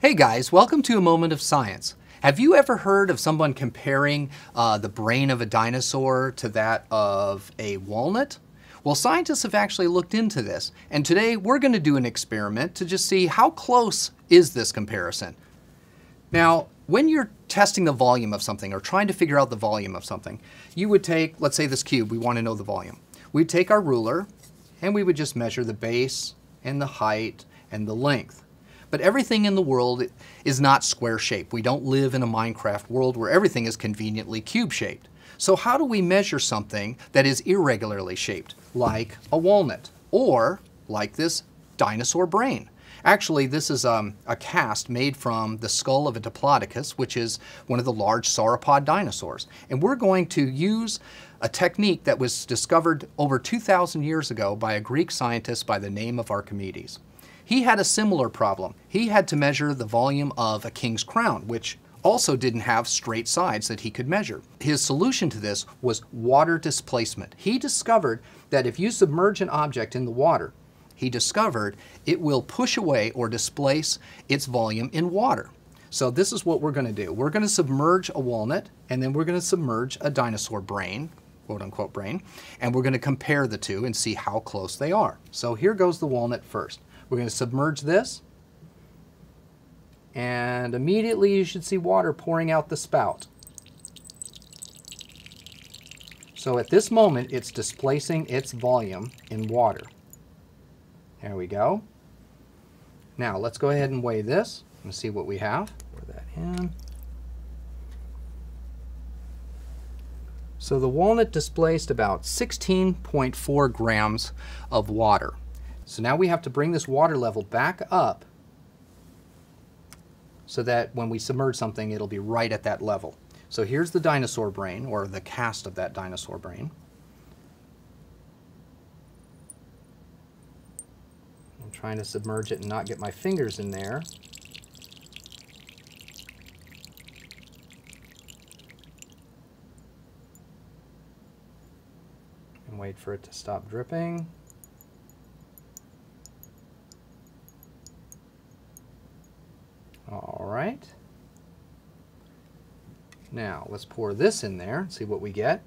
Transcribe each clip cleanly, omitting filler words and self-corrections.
Hey guys, welcome to A Moment of Science. Have you ever heard of someone comparing the brain of a dinosaur to that of a walnut? Well, scientists have actually looked into this, and today we're going to do an experiment to just see how close is this comparison. Now, when you're testing the volume of something or trying to figure out the volume of something, you would take, let's say this cube, we want to know the volume. We'd take our ruler and we would just measure the base and the height and the length. But everything in the world is not square shaped. We don't live in a Minecraft world where everything is conveniently cube shaped. So how do we measure something that is irregularly shaped, like a walnut or like this dinosaur brain? Actually, this is a cast made from the skull of a Diplodocus, which is one of the large sauropod dinosaurs. And we're going to use a technique that was discovered over 2,000 years ago by a Greek scientist by the name of Archimedes. He had a similar problem. He had to measure the volume of a king's crown, which also didn't have straight sides that he could measure. His solution to this was water displacement. He discovered that if you submerge an object in the water, he discovered it will push away or displace its volume in water. So this is what we're going to do. We're going to submerge a walnut, and then we're going to submerge a dinosaur brain, quote unquote brain, and we're going to compare the two and see how close they are. So here goes the walnut first. We're going to submerge this, and immediately you should see water pouring out the spout. So at this moment, it's displacing its volume in water. There we go. Now let's go ahead and weigh this and see what we have. Pour that in. So the walnut displaced about 16.4 grams of water. So now we have to bring this water level back up so that when we submerge something, it'll be right at that level. So here's the dinosaur brain, or the cast of that dinosaur brain. I'm trying to submerge it and not get my fingers in there. And wait for it to stop dripping. All right. Now let's pour this in there and see what we get.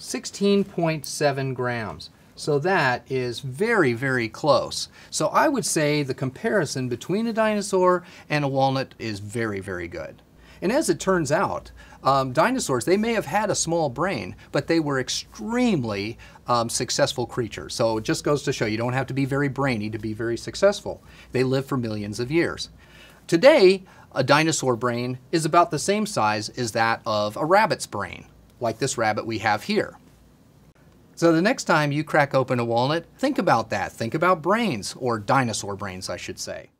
16.7 grams. So that is very, very close. So I would say the comparison between a dinosaur and a walnut is very, very good. And as it turns out, dinosaurs, they may have had a small brain, but they were extremely successful creatures. So it just goes to show you don't have to be very brainy to be very successful. They lived for millions of years. Today, a dinosaur brain is about the same size as that of a rabbit's brain, like this rabbit we have here. So the next time you crack open a walnut, think about that. Think about brains, or dinosaur brains, I should say.